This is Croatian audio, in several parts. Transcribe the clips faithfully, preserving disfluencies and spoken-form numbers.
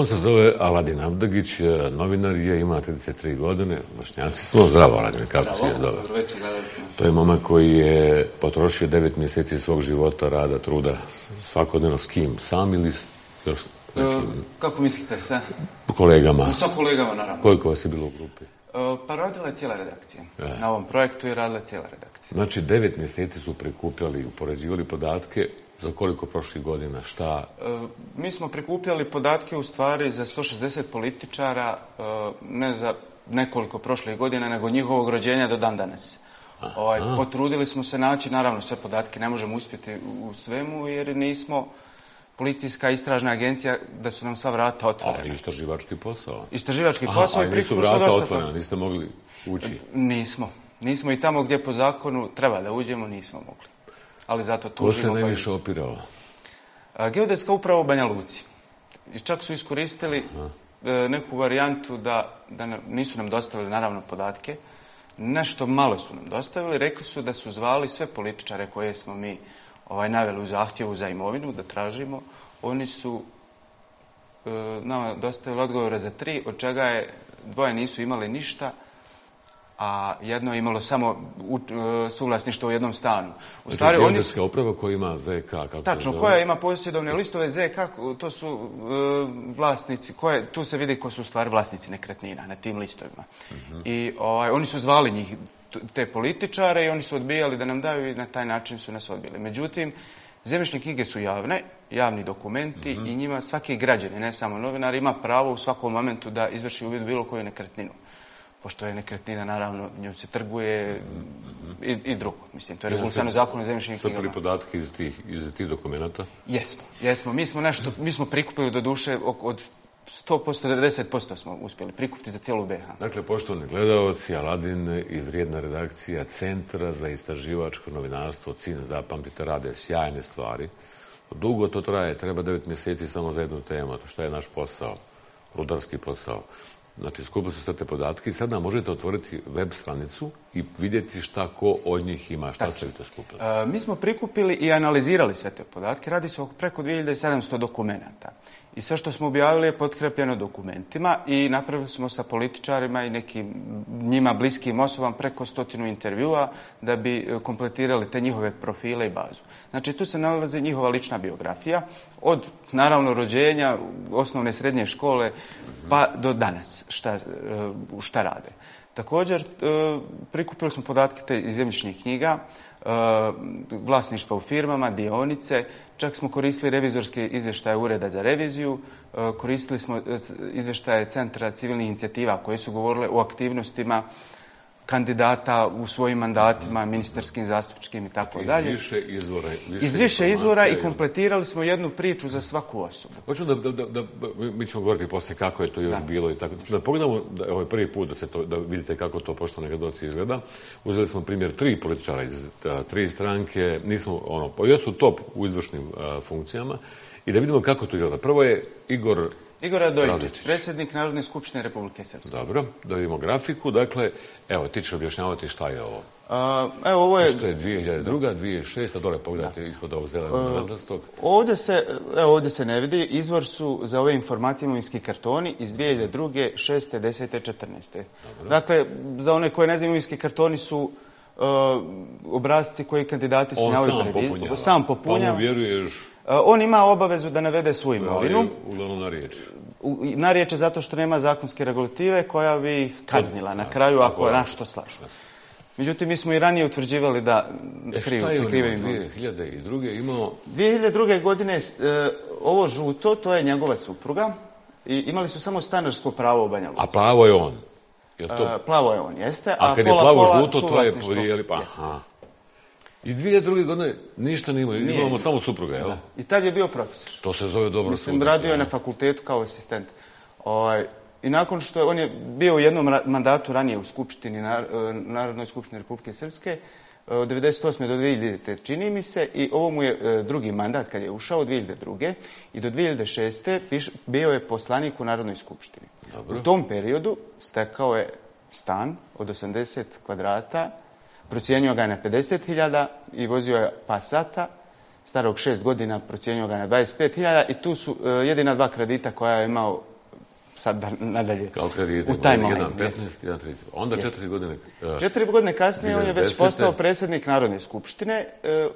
On se zove Aladin Abdagić, novinar je, ima trideset tri godine, vršnjaci smo. Zdravo, Aladin, kako si je zove? Dobro večer, gledalci. To je momak koji je potrošio devet mjeseci svog života, rada, truda, svakodnevno s kim? Sam ili još nekim? Kako mislite, sa? Kolegama. Sa kolegama, naravno. Koliko vas je bilo u grupi? Pa radila je cijela redakcija. Na ovom projektu je radila cijela redakcija. Znači, devet mjeseci su prikupljali, upoređivali podatke. Za koliko prošlih godina? Šta? Mi smo prikupljali podatke u stvari za sto šezdeset političara, ne za nekoliko prošlih godina, nego njihovog rođenja do dan danas. Potrudili smo se naći, naravno sve podatke ne možemo uspjeti u svemu, jer nismo policijska istražna agencija da su nam sva vrata otvorena. Ali istraživački posao. Istraživački posao i prikupili smo dosta. Ali nisu vrata otvorena, niste mogli ući? Nismo. Nismo i tamo gdje po zakonu treba da uđemo, nismo mogli. Ali zato tužimo... Ko se najviše opirao? Geodetska uprava u Banja Luci. I čak su iskoristili neku varijantu da nisu nam dostavili, naravno, podatke. Nešto malo su nam dostavili. Rekli su da su zvali sve političare koje smo mi naveli u zahtjevu za imovinu, da tražimo. Oni su nam dostavili odgovore za tri, od čega je dvoje nisu imali ništa, a jedno je imalo samo suvlasništvo u jednom stanu. Znači, Geodetska uprava koja ima Z K, kako se zove? Tačno, koja ima posjedovne listove Z K, to su vlasnici, tu se vidi ko su u stvari vlasnici nekretnina na tim listovima. I oni su zvali njih, te političare, i oni su odbijali da nam daju i na taj način su nas odbijali. Međutim, zemljišne knjige su javne, javni dokumenti, i njima svaki građanin, ne samo novinar, ima pravo u svakom momentu da izvrši uvid u bilo koju nekretninu. Pošto je nekretnina, naravno, njom se trguje i drugo. Mislim, to je regulisano zakon o zemljišnim knjigama. Srpili podatke iz tih dokumenta? Jesmo, jesmo. Mi smo prikupili do duše od sto posto do devedeset posto smo uspjeli prikupiti za cijelu B H. Dakle, poštovani gledalci, Aladin i vrijedna redakcija Centra za istraživačko novinarstvo, Cine, zapamtite, rade sjajne stvari. Dugo to traje, treba devet mjeseci samo za jednu temu, to što je naš posao, rudarski posao. Znači, skupili su sve te podatke i sada možete otvoriti web stranicu i vidjeti šta ko od njih ima, šta ste vi to skupili. Mi smo prikupili i analizirali sve te podatke. Radi se o preko dvije hiljade sedamsto dokumenta. I sve što smo objavili je potkrepljeno dokumentima i napravili smo sa političarima i nekim njima bliskim osobama preko stotinu intervjua da bi kompletirali te njihove profile i bazu. Znači, tu se nalazi njihova lična biografija od, naravno, rođenja, osnovne srednje škole pa do danas šta rade. Također, prikupili smo podatke iz zemljišnih knjiga, vlasništva u firmama, dionice, čak smo koristili revizorske izvještaje Ureda za reviziju, koristili smo izvještaje Centra civilnih inicijativa koje su govorile o aktivnostima kandidata u svojim mandatima, ministarskim, zastupničkim i tako dalje. Iz više izvora i kompletirali smo jednu priču za svaku osobu. Hoću da, mi ćemo govoriti poslije kako je to još bilo i tako. Da pogledamo, ovo je prvi put da vidite kako to pošto nekad doci izgleda. Uzeli smo primjer tri političara iz tri stranke, nismo ono, još su top u izvršnim funkcijama i da vidimo kako to izgleda. Prvo je Igor Igor Radovićić, predsjednik Narodne skupštine Republike Srpske. Dobro, da vidimo grafiku. Dakle, evo, ti ćeš objašnjavati šta je ovo. Evo, ovo je... Što je dvije hiljade druga, dvije hiljade šesta, dole pogledajte ispod ovog zelenog naranđastog. Ovdje se ne vidi, izvor su za ove informacije imovinski kartoni iz dvije hiljade druge, šeste, desete, četrnaeste Dakle, za one koje ne znam, imovinski kartoni su obrazci koji kandidati ispunjavaju. On sam popunjava. Pa mu vjeruješ... On ima obavezu da navede svoju imovinu. Uglavnom na riječ. Na riječ je zato što nema zakonske regulative koja bi ih kaznila na kraju ako na što slažu. Međutim, mi smo i ranije utvrđivali da krive imovinu. E šta je on dvije hiljade druge imao? dvije hiljade druge godine ovo žuto, to je njegova supruga. Imali su samo stanarsko pravo u Banja Luci. A plavo je on? Plavo je on, jeste. A kad je plavo žuto, to je podijeli pa. I dvije hiljade druge godine ništa ne imaju, imamo samo supruga, jel? I tad je bio profesor. To se zove dobro suditi. Mislim, radio je na fakultetu kao asistent. I nakon što je, on je bio u jednom mandatu ranije u Skupštini, Narodnoj skupštini Republike Srpske, od devedeset osme do dvije hiljade, čini mi se, i ovo mu je drugi mandat kad je ušao, od dvije hiljade druge i do dvije hiljade šeste bio je poslanik u Narodnoj skupštini. U tom periodu stekao je stan od osamdeset kvadrata, procijenio ga je na pedeset hiljada i vozio je Passata, starog šest godina, procijenio ga je na dvadeset pet hiljada i tu su jedina dva kredita koja je imao sad nadalje. Kao kredite, jedan petnaest, jedan trideset. Onda četiri godine... Četiri godine kasnije on je već postao predsjednik Narodne skupštine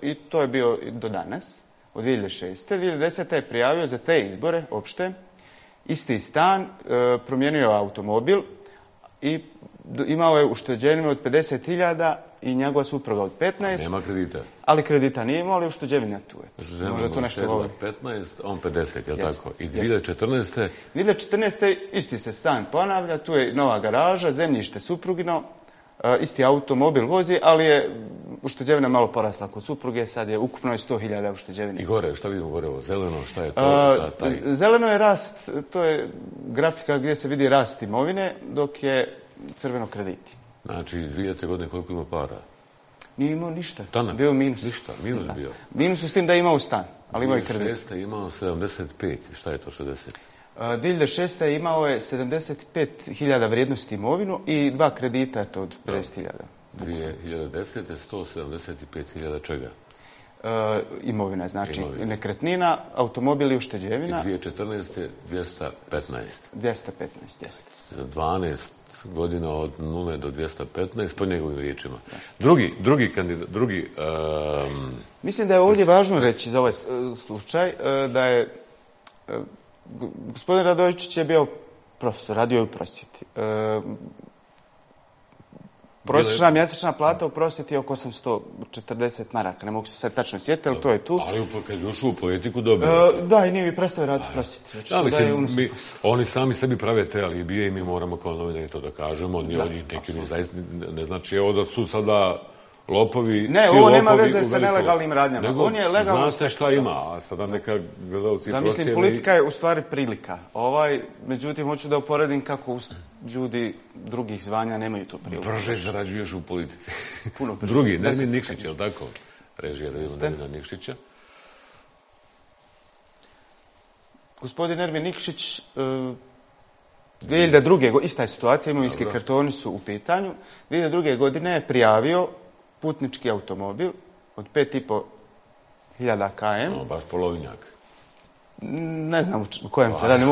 i to je bio do danas, od dvije hiljade šeste. dvije hiljade desete je prijavio za te izbore opšte, isti stan, promijenio automobil i imao je ušteđevine od pedeset hiljada i njegova supruga od petnaest. Nema kredita. Ali kredita nije imao, ali ušteđevina tu je. Možda tu nešto govori. petnaest, on pedeset, je li tako? I dvije hiljade četrnaeste. dvije hiljade četrnaeste isti se stan ponavlja, tu je nova garaža, zemljište suprugino, isti automobil vozi, ali je ušteđevina malo porasla kod supruge, sad je ukupno sto hiljada ušteđevine. I gore, šta vidimo gore ovo? Zeleno, šta je to? Zeleno je rast, to je grafika gdje se vidi rast imovine, dok je crveno krediti. Znači, dvije godine koliko ima para? Nije imao ništa. Tanak. Bio minus. Ništa, minus bio. Minus s tim da je imao stan, ali imao i kredit. dvije hiljade šeste. imao sedamdeset pet. Šta je to šezdeset? dvije hiljade šeste. imao je sedamdeset pet hiljada vrijednosti imovinu i dva kredita je to od pedeset hiljada. dvije hiljade desete. sto sedamdeset pet hiljada čega? Imovina, znači nekretnina, automobil i ušteđevina. I dvije hiljade četrnaeste. dvjesto petnaest. dvjesto petnaest, jeste. dvanaest godina od nule do dvjesto petnaest, po njegovim riječima. Drugi, drugi kandidat, drugi... Um... Mislim da je ovdje važno reći za ovaj slučaj da je... Gospodin Radončić je bio profesor, radio je u prosvjeti. Prosječna mjesečna plata u prosvjeti je oko osamsto četrdeset maraka. Ne mogu se sad tačno sjetiti, ali to je tu. Ali kad je ušao u politiku, dobro. Da, i nije mi prestao raditi prosvjeti. Oni sami sebi prave te alibije i mi moramo kao novinari to da kažemo. Ne znači evo da su sada lopovi... Ne, ovo nema veze sa nelegalnim radnjama. Zna se šta ima, a sada neka gledalci prosjeti... Mislim, politika je u stvari prilika. Međutim, hoću da uporedim kako... Ljudi drugih zvanja nemaju to priliku. Brže zarađuješ u politici. Puno priliku. Drugi, Nermin Nikšić, je li tako? Režija da vidimo Nermina Nikšića. Gospodin Nermin Nikšić, dvije hiljade druge. Ista je situacija, imovinski kartoni su u pitanju. dvije hiljade druge. godine je prijavio putnički automobil od pet i po hiljada K M. Baš polovinjak. Ne znam u kojem se radi,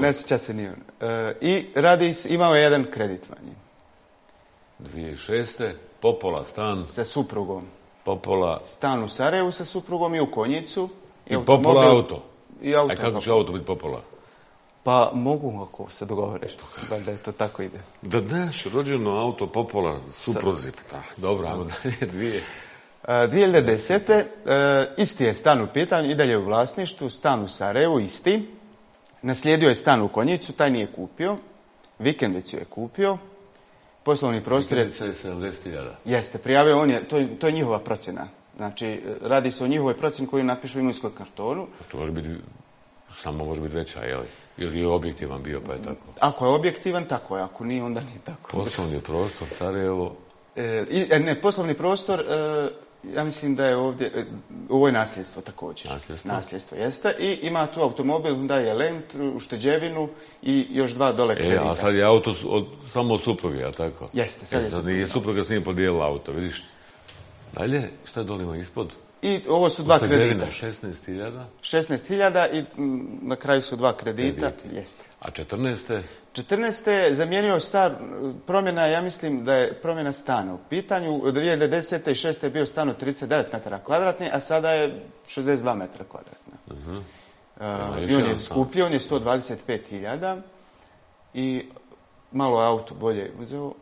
ne sjeća se ni on. I imao je jedan kredit manji. dvije hiljade šeste. Popola stan. Sa suprugom. Popola. Stan u Sarajevu sa suprugom i u Konjicu. I Popola auto. A kako će auto biti Popola? Pa mogu ako se dogovoreš, da je to tako ide. Da daš rođeno auto Popola supruzi. Dobro, ajmo dalje dvije. dvije hiljade desete. isti je stan u pitanju, i dalje u vlasništvu, stan u Sarajevu, isti. Naslijedio je stan u Konjicu, taj nije kupio. Vikendicu je kupio. Poslovni prostor je... Vikendica je sedamdeset hiljada. Jeste, prijavio on je, to, to je njihova procjena. Znači, radi se o njihovoj procjeni koju napišu u imovinskom kartonu. To može biti, samo može biti veća, je li? Ili je objektivan bio, pa je tako? Ako je objektivan, tako je. Ako nije, onda nije tako. Poslovni prostor, Sarajevo... E, ne, poslovni prostor... E, ja mislim da je ovdje... Ovo je nasljedstvo također. Nasljedstvo? Nasljedstvo, jeste. I ima tu automobil, daje Lentru, ušteđevinu i još dva dole kredita. E, a sad je auto od, samo od supruge, a tako? Jeste, sad je e, supruga. Nije supruga s njim podijelila auto, vidiš? Dalje, šta je dole ima ispod? I ovo su dva kredita. šesnaest hiljada? šesnaest hiljada i na kraju su dva kredita. Kredit. Jeste. A četrnaeste? četrnaeste je zamijenio star, promjena, ja mislim da je promjena stana u pitanju. Od dvije hiljade desete. i šeste je bio stan od trideset devet metara kvadratni, a sada je šezdeset dva metra kvadratna. Uh -huh. uh, I on je skuplji, on je sto dvadeset pet hiljada i malo je auto bolje uzeo.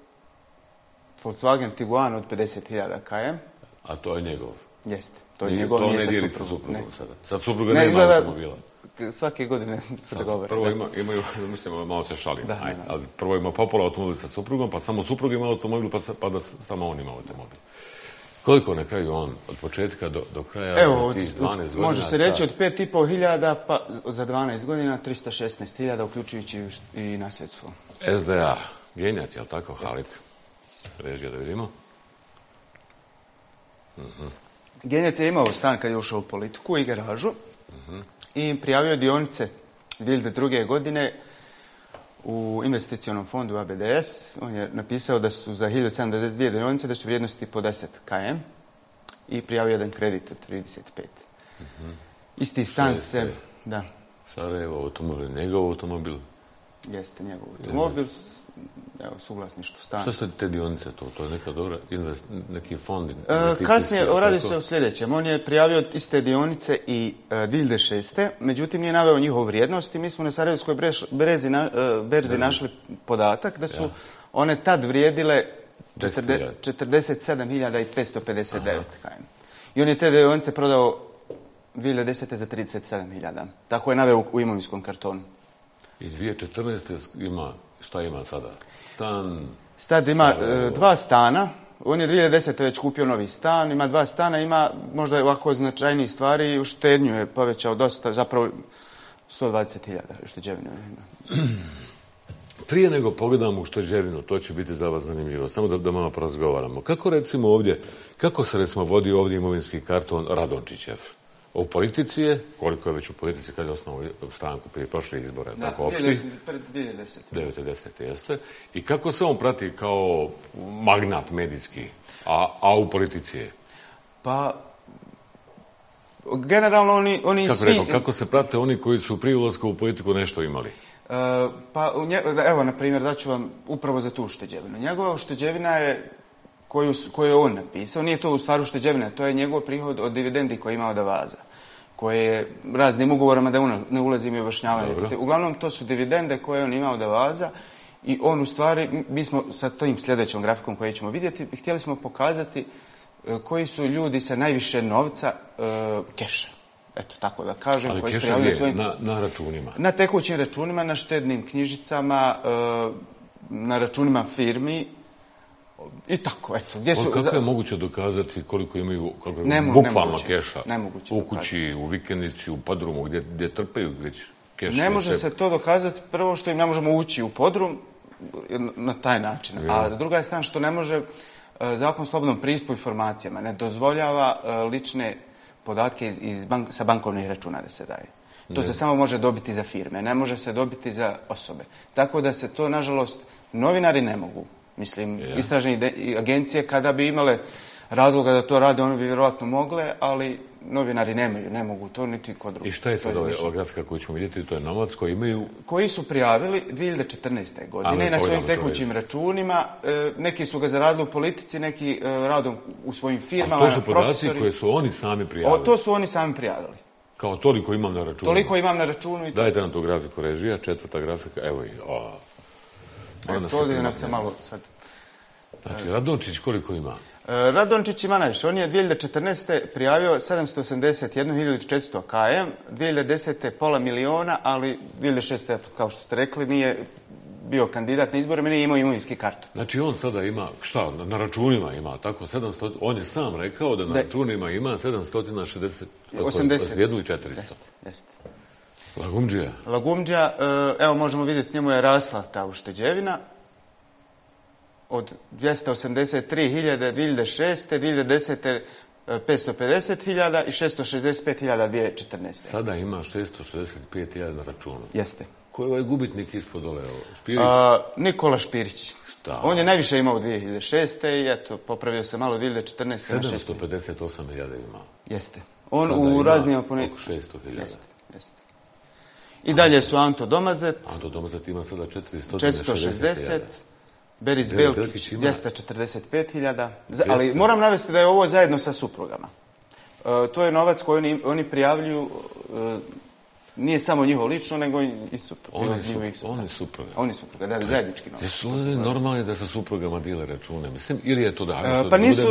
Volkswagen Tiguan od pedeset hiljada K M. A to je njegov? Jeste, to je njegov, nije sa suprugom. Sad supruga ne ima automobila. Svake godine se da govore. Prvo ima, imaju, mislim, malo se šalim. Ali prvo ima Popola automobil sa suprugom, pa samo supruga ima automobil, pa da samo on ima automobil. Koliko na kraju on, od početka do kraja, za tih dvanaest godina? Može se reći od pet i po hiljada, pa za dvanaest godina, tristo šesnaest hiljada, uključujući i nasljedstvo. S D A, genjac, je li tako, Halit? Režija da vidimo. Genjac je imao stan kad je ušao u politiku i garažu. I prijavio dionice dvije hiljade druge. godine u investicionom fondu A B D S. On je napisao da su za hiljadu sedamdeset dvije dionice da su vrijednosti po deset K M i prijavio jedan kredit od trideset pet. Isti stan se... Sarajevo automobil, njegov automobil? Jeste njegov automobil, suvlasništvo stane. Šta ste te dionice to? To je neka dobra, neki fond? Kasnije, radi se o sljedećem. On je prijavio iste dionice i dvije hiljade šeste. Međutim, nije naveo njihovu vrijednost i mi smo na Sarajevskoj berzi našli podatak da su one tad vrijedile četrdeset sedam hiljada petsto pedeset devet K M. I on je te dionice prodao dvije hiljade desete za trideset sedam hiljada. Tako je naveo u imovinskom kartonu. I dvije hiljade četrnaeste ima, šta ima sada? Stan... Sad ima Sarajevo. Dva stana. On je dvije hiljade desete već kupio novi stan. Ima dva stana, ima možda ovako značajnijih stvari. U štednju je povećao dosta, zapravo sto dvadeset hiljada ušteđevinu. Prije nego pogledamo ušteđevinu, to će biti za vas zanimljivo. Samo da, da malo porazgovaramo. Kako recimo ovdje, kako se recimo vodi ovdje imovinski karton Radončićev? U politici je, koliko je već u politici kad je osnovu stranku prije prošle izbore, da, tako opšti? Pred dvije hiljade desete. dvije hiljade desete jeste. I kako se on prati kao magnat medijski, a, a u politici je? Pa, generalno oni, oni kako svi... Rekao, kako se prate oni koji su prije ulaska u politiku nešto imali? Uh, pa, evo, na primjer, daću vam upravo za tu ušteđevinu. Njegova ušteđevina je... Koju, koju je on napisao. Nije to u stvaru ušteđevina, to je njegov prihod od dividendi koji je imao da vaza, koje je raznim ugovorama da una, ne ulazim i objašnjavanje. Uglavnom, to su dividende koje je on imao da vaza i on u stvari, mi smo sa tim sljedećom grafikom koju ćemo vidjeti, htjeli smo pokazati koji su ljudi sa najviše novca e, keša. Eto, tako da kažem. Ali keša je svojim, na, na računima? Na tekućim računima, na štednim knjižicama, e, na računima firmi. I tako, eto. Gdje su... Kako je moguće dokazati koliko imaju bukvalno keša? Nemoguće. U kući, u vikendici, u podrumu, gdje, gdje trpaju već keš? Ne može se to dokazati, prvo što im ne možemo ući u podrum na taj način. Ja. A druga je stvar što ne može zakon o slobodnom pristupu informacijama, ne dozvoljava lične podatke iz, iz bank, sa bankovnih računa da se daje. To ne. Se samo može dobiti za firme, ne može se dobiti za osobe. Tako da se to, nažalost, novinari ne mogu. Mislim, ja. Istražne agencije, kada bi imale razloga da to rade, one bi vjerovatno mogle, ali novinari nemaju, ne mogu to niti kod druga. I šta je sad ova grafika koju ćemo vidjeti? To je novac koji imaju... Koji su prijavili dvije hiljade četrnaeste. godine ali, na svojim tekućim računima. Neki su ga zaradili u politici, neki radom u svojim firmama. A to su podaci profesori... koje su oni sami prijavili? O, to su oni sami prijavili. Kao toliko imam na računu? Toliko imam na računu. I to... Dajte nam tu grafiku režija, četvrta grafika, evo i... O... E, to je nam se malo sad... Znači, Radončić koliko ima? Radončić ima najviše. On je dvije hiljade četrnaeste. prijavio sedamsto osamdeset jedan hiljadu četiristo K M, dvije hiljade desete. pola miliona, ali dvije hiljade šeste. kao što ste rekli, nije bio kandidat na izbore, nije imao imovinski karton. Znači, on sada ima, šta, na računima ima, tako, sedamsto, on je sam rekao da na De. računima ima sedamsto osamdeset jedan hiljadu četiristo. Jeste. Lagumđija. Lagumđija, evo možemo vidjeti, njemu je rasla ta ušteđevina od dvjesto osamdeset tri hiljade dvije hiljade šeste. dvije hiljade desete. petsto pedeset hiljada i šesto šezdeset pet hiljada dvije hiljade četrnaeste. Sada ima šesto šezdeset pet hiljada na računu. Jeste. Koji je ovaj gubitnik ispod dole? Špirić? A, Nikola Špirić. Šta? On je najviše imao dvije hiljade šeste. i eto, popravio se malo dvije hiljade četrnaeste. sedamsto pedeset osam hiljada imao. Jeste. On sada u raznima pone... oko šesto hiljada. Jeste. I dalje su Anto Domazet. Anto Domazet ima sada četiristo šezdeset. Beris Belkić ima dvjesto četrdeset pet hiljada. Ali moram navesti da je ovo zajedno sa suprugama. E, to je novac koji oni, oni prijavljuju, e, nije samo njihovo lično, nego i supruga. Oni su, oni supruga. Oni supruga, da, zajednički novac. Jesu li normalni da sa suprugama dijele račune? Mislim, ili je to da... E, pa da nisu,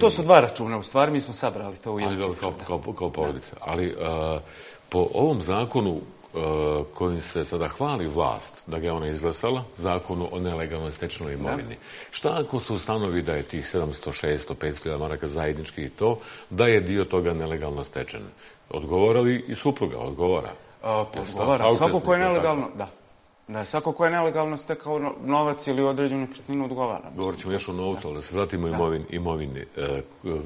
to su dva računa, u stvari mi smo sabrali to u jednu cifru. Kao, kao, kao porodica. Ali a, po ovom zakonu, Uh, kojim se sada hvali vlast da ga je ona izglasala, zakonu o nelegalnoj stečenoj imovini. Da. Šta ako se ustanovi da je tih sedamsto, šesto, petsto hiljada maraka zajednički i to, da je dio toga nelegalno stečen? Odgovara li i supruga? Odgovara. Uh, odgovara. Svako ko je nelegalno, da. Da, svako ko je nelegalno stekao novac ili određenu nekretninu odgovara. Govorit ćemo još o novcu, ali da se vratimo imovin, imovini. E,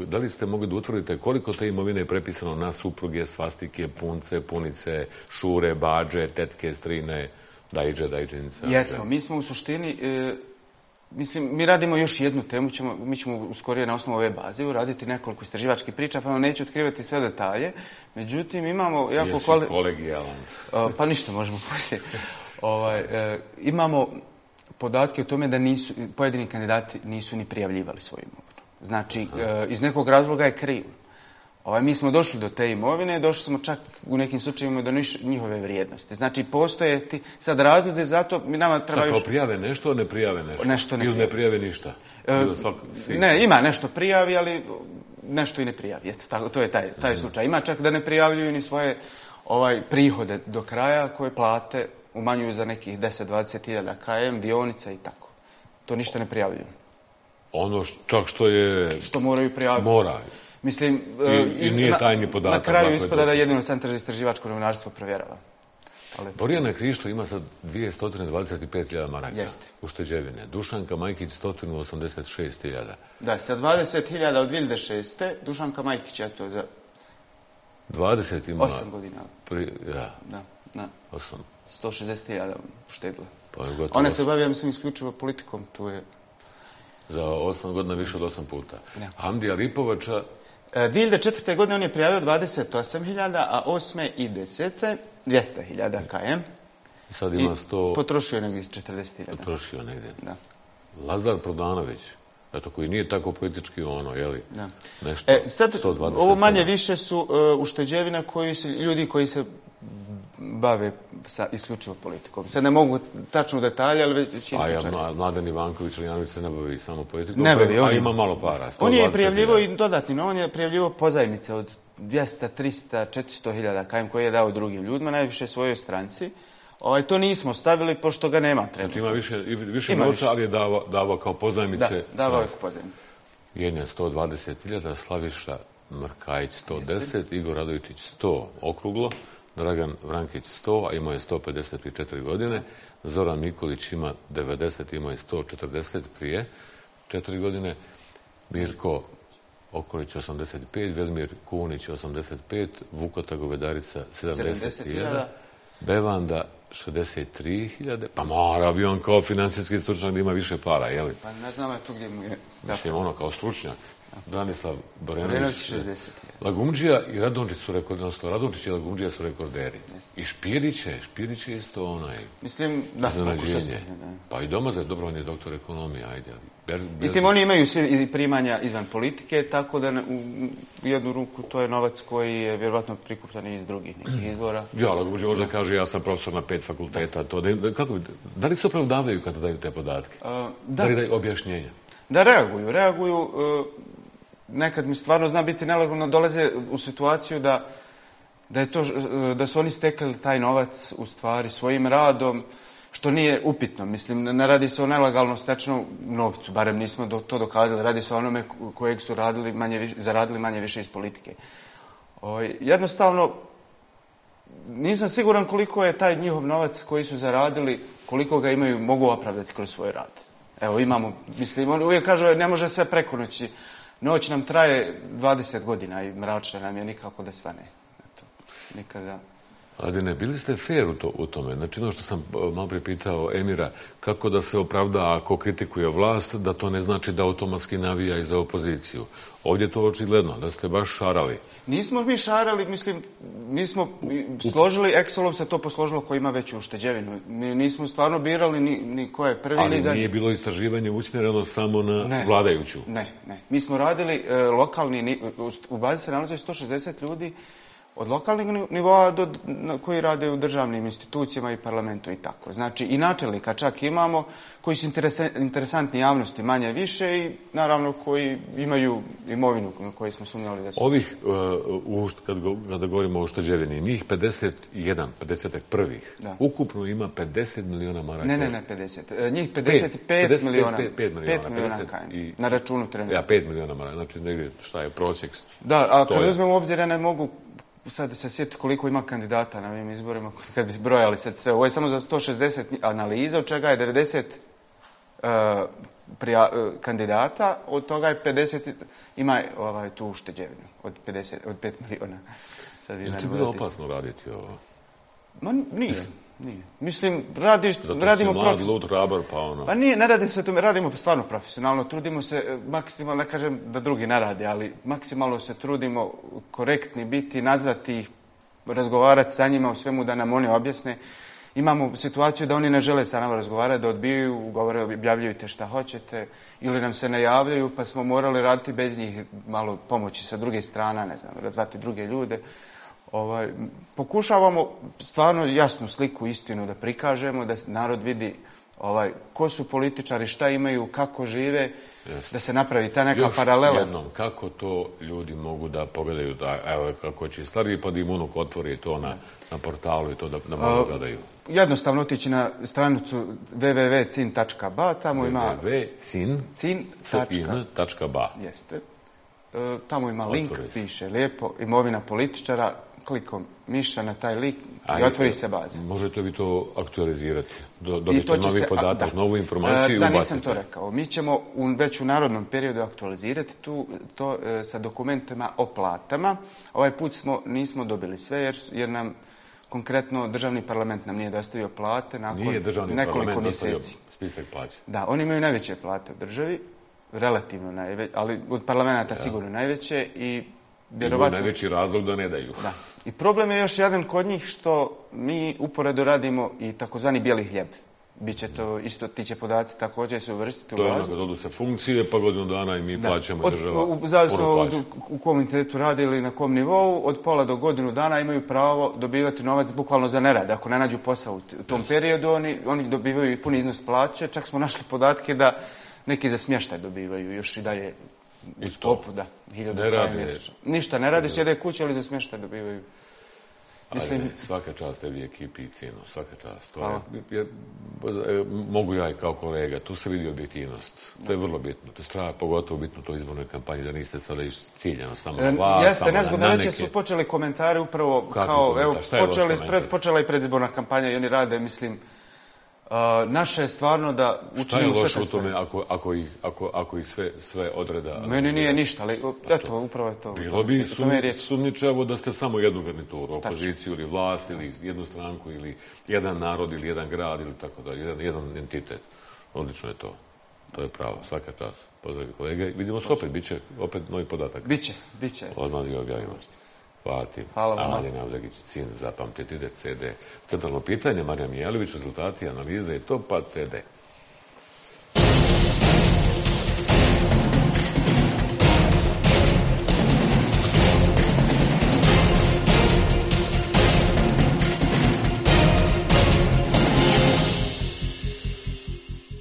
da li ste mogli da utvrdite koliko te imovine je prepisano na supruge, svastike, punce, punice, šure, bađe, tetke, strine, dajđe, dajđenice? Jesmo, mi smo u suštini... E, mislim, mi radimo još jednu temu, ćemo, mi ćemo uskorije na osnovu ove baze uraditi nekoliko istraživačkih priča, pa vam neću otkrivati sve detalje. Međutim, imamo jako... Jesu kvali... kolegijalan. E, pa ništa možemo poslije. Ovaj, e, imamo podatke o tome da nisu, pojedini kandidati nisu ni prijavljivali svoju imovinu. Znači, e, iz nekog razloga je kriv. Ovaj, mi smo došli do te imovine, došli smo čak u nekim slučajima do niš, njihove vrijednosti. Znači, postoje ti sad razlozi, zato mi nama treba tako, još... Tako, prijave nešto, ne prijave nešto? Nešto ne prijave. Ili ne prijave ništa? E, ne, ima nešto prijavi, ali nešto i ne prijavi. Tako, to je taj, taj mm. slučaj. Ima čak da ne prijavljuju ni svoje ovaj, prihode do kraja koje plate umanjuju za nekih deset do dvadeset hiljada K M, dionica i tako. To ništa ne prijavljuju. Ono š, čak što je... Što moraju prijaviti. Moraju. Mislim, I, i nije tajni podatak. Na kraju ispada je da jedino Centar za istraživačko novinarstvo provjerava. Ali... Borijana Krišta ima sad dvjesto dvadeset pet hiljada maraka. Jeste. Ušteđevine. Dušanka Majkić sto osamdeset šest hiljada. Da, sa dvadeset hiljada od dvije hiljade šeste. Dušanka Majkić, ja to za... dvadeset ima... osam godina. Pri... Ja. Da, da. osam. sto šezdeset hiljada uštedila. Pa ona se bavija, mislim, isključivo politikom. Tu je... Za osam godina više od osam puta. Ja. Amdija Lipovača... dvije hiljade četvrte. godine on je prijavio dvadeset osam hiljada, a osme i desete dvjesto hiljada K M. I sad ima sto... I potrošio negdje četrdeset hiljada. Potrošio negdje. Da. Lazar Prodanović, eto, koji nije tako politički ono, jeli? Da. Nešto, e, sad, sto dvadeset sedam. Ovo manje više su uh, ušteđevina koji su, ljudi koji se bave sa isključivo politikom. Sad ne mogu tačno detalje, ali već čini slučajno. A ja, Mladen Ivanković, Lijanović se ne bavi samo politikom, ne bavi, a ima malo para. On je prijavljivo i dodatno, on je prijavljivo pozajmice od dvjesto, tristo, četiristo hiljada K M koji je dao drugim ljudima, najviše svojoj stranci. Ovaj, to nismo stavili, pošto ga nema trenutno. Znači ima više, više novca, ali je davao, davao kao pozajmice. Da, davao je kao pozajmice. Jedna sto dvadeset hiljada, Slaviša Mrkajić sto deset, Igor Radovićić sto okruglo, Dragan Vrankić sto, a imao je sto pedeset četiri godine. Zoran Mikulić ima devedeset, imao je sto četrdeset prije četiri godine. Mirko Okolić osamdeset pet, Velimir Kunić osamdeset pet, Vukota Govedarica sedamdeset hiljada, Bevanda šezdeset tri hiljade. Pa mora bi on kao finansijski stručnjak da ima više para, jeli? Pa ne znam je tu gdje mu je. Mislim, ono kao stručnjak. Branislav Barenović, šezdeset. Lagumđija i Radončić su rekorderi. Radončić i Lagumđija su rekorderi. I Špirić je, Špirić je isto onaj. Mislim, da, pokušenje. Pa i Domazet, dobro, on je doktor ekonomije, ajde. Ber, ber... Mislim, oni imaju svi primanja izvan politike, tako da u jednu ruku to je novac koji je vjerovatno prikupljen iz drugih nekih izvora. Ja, Lagumđija možda kaže, ja sam profesor na pet fakulteta. To da, kako, da li se opravdavaju kada daju te podatke? A, da. Da li daju objašnjenja? Da, reaguju, reaguju... Uh, nekad mi stvarno zna biti nelegalno, dolaze u situaciju da, da, je to, da su oni stekli taj novac u stvari svojim radom, što nije upitno. Mislim, ne radi se o nelegalno stečenom novcu, barem nismo do, to dokazali. Radi se o onome kojeg su radili manje, zaradili manje više iz politike. O, jednostavno, nisam siguran koliko je taj njihov novac koji su zaradili, koliko ga imaju, mogu opravdati kroz svoj rad. Evo, imamo, mislim, on uvijek kaže, ne može sve preko noći. Noć nam traje dvadeset godina i mračna nam je nikako da stane. Eto, nikada. Aladine, bili ste fair u, to, u tome? Znači, ono što sam malo prije pitao Emira, kako da se opravda ako kritikuje vlast, da to ne znači da automatski navija i za opoziciju. Ovdje je to očigledno, da ste baš šarali. Nismo mi šarali, mislim, mi smo u... složili, Excelom se to posložilo ko ima veću ušteđevinu. Mi nismo stvarno birali ni, ni ko je prvi, ali ni za... Ali nije bilo istraživanje usmjereno samo na ne, vladajuću? Ne, ne. Mi smo radili e, lokalni, u bazi se nalazi sto šezdeset ljudi, od lokalnih nivoa do, koji rade u državnim institucijama i parlamentu i tako. Znači, i načelnika čak imamo koji su interesantni javnosti manje više i naravno koji imaju imovinu na koju smo sumnjali da su... Ovih, uh, kad, go, kad govorimo o ušteđevini, njih pedeset jedan, pedesetak prvih, da. Ukupno ima pedeset miliona maraka. Ne, ne, ne, pedeset. Njih pedeset pet miliona. pet miliona K M. Na računu trenutno. Ja, pet miliona maraka. Znači, negdje šta je prosjek? Da, a kad uzmemo obzir, ja ne mogu... Sad se sjeti koliko ima kandidata na ovim izborima, kad bi zbrojali sad sve. Ovo je samo za sto šezdeset analiza, od čega je devedeset uh, prija, uh, kandidata, od toga je pedeset, ima ovaj, tu ušteđevinu od, od pet miliona. Sad je ti bilo opasno raditi ovo? Ma nije, nije. Mislim, radiš, radimo profesionalno. Zato si mlad, lud, rabar, pa ono. Pa nije, ne radi se o tome, radimo stvarno profesionalno, trudimo se maksimalno, ne kažem da drugi ne radi, ali maksimalno se trudimo korektni biti, nazvati ih, razgovarati sa njima o svemu da nam oni objasne. Imamo situaciju da oni ne žele sa nama razgovarati, da odbiju, govore objavljujte šta hoćete ili nam se ne javljaju, pa smo morali raditi bez njih, malo pomoći sa druge strane, ne znam, razvati druge ljude. Ovaj, pokušavamo stvarno jasnu sliku, istinu da prikažemo, da narod vidi ovaj, ko su političari, šta imaju, kako žive, yes. da se napravi ta neka još paralela. Jednom, kako to ljudi mogu da pogledaju, da, evo kako će stvari, pa da im unuk otvori to na, na portalu i to da, da mogu gledaju? Jednostavno otići na stranicu www tačka cin tačka ba, tamo ima... www tačka cin tačka ba. Jeste. Tamo ima link, otvori. Piše lijepo, imovina političara, klikom miša na taj link i otvori se baza. Možete vi to aktualizirati? Dobijete novi se, podatak, a, novu informaciju i ubacite. Da, nisam to rekao. Mi ćemo u, već u narodnom periodu aktualizirati tu, to e, sa dokumentima o platama. Ovaj put smo, nismo dobili sve jer, jer nam konkretno državni parlament nam nije dostavio plate nakon nekoliko mjeseci. Spisak plaća. Da, oni imaju najveće plate u državi. Relativno najveće, ali od parlamenta ja. sigurno najveće i vjerovatno... I najveći razlog da ne daju. Da. I problem je još jedan kod njih što mi uporedo radimo i takozvani bijeli hljeb. Biće to isto, ti će podaci također se uvrstiti u bazu. To je ono kad odu sa funkcije, pa godinu dana i mi da. plaćamo od, država. Zavisno u kom internetu radi ili na kom nivou, od pola do godinu dana imaju pravo dobivati novac bukvalno za nerad. Ako ne nađu posao u tom yes. periodu, oni, oni dobivaju i puni iznos plaće. Čak smo našli podatke da neki za smještaj dobivaju još i dalje u sklopu, da, hiljadu kraja mjesečno. Ništa ne radi, sjede kuće, ali za smještaj dobivaju. Mislim... Ajde, svaka čast tebi ekipi i Cinu, svaka čast. Je, je, je, mogu ja i kao kolega, tu se vidi objektivnost. To je vrlo bitno. To je strava, pogotovo bitno u toj izbornoj kampanji, da niste sada iš ciljano samo na vas, jeste, samo nezgodno, na neke... Jeste, su počeli komentari upravo kako kao, komentar? evo, počeli, pred, počela i predzborna kampanja i oni rade, mislim, Uh, naše je stvarno da učinimo sve to sve. Ako, ako, ih, ako, ako ih sve, sve odreda... Meni nije ništa, ali eto, to, upravo je to. Bilo bi sum, sumničevo da ste samo jednu garnituru, opoziciju ili vlast, ili jednu stranku, ili jedan narod, ili jedan grad, ili tako dalje, jedan, jedan entitet. Odlično je to. To je pravo, svaka čast. Pozdravi kolege. Vidimo se opet, biće opet novi podatak. Biće, biće. Odmah ga objavimo. Hvala ti. Hvala vam. Aladin, Abdagić, Cine, zapamtite, ide C D. Centralno pitanje, Marija Mijalović, rezultati, analize i to, pa C D.